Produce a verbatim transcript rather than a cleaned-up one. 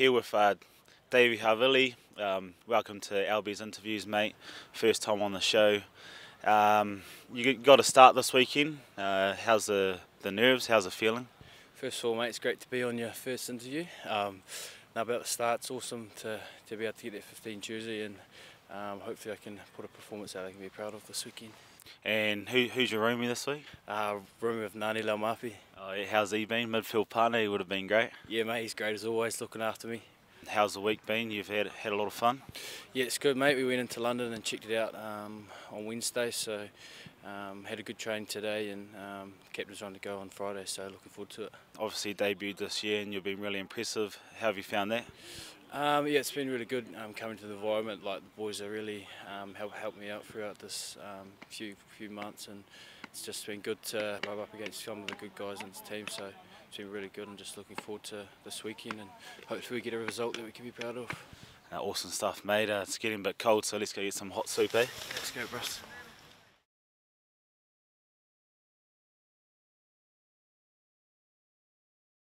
here with uh, David Havili. Um, welcome to Albie's Interviews, mate. First time on the show. Um, you got to start this weekend. Uh, how's the, the nerves? How's the feeling? First of all, mate, it's great to be on your first interview. Um, now about the start, it's awesome to, to be able to get that fifteen jersey, and um, hopefully I can put a performance out I can be proud of this weekend. And who, who's your roomie this week? Uh, roomie with Nani Leomapi. Oh, yeah, how's he been? Midfield partner, he would have been great. Yeah, mate, he's great as always, looking after me. How's the week been? You've had had a lot of fun? Yeah, it's good, mate. We went into London and checked it out um, on Wednesday, so um, had a good train today, and um, captain's on to go on Friday, so looking forward to it. Obviously debuted this year and you've been really impressive. How have you found that? Um, yeah, it's been really good um, coming to the environment. Like, the boys have really um, helped help me out throughout this um, few few months, and it's just been good to rub up against some of the good guys in this team. So it's been really good, and just looking forward to this weekend, and hopefully we get a result that we can be proud of. Uh, awesome stuff, mate. Uh, it's getting a bit cold, so let's go get some hot soup, eh? Let's go, bros.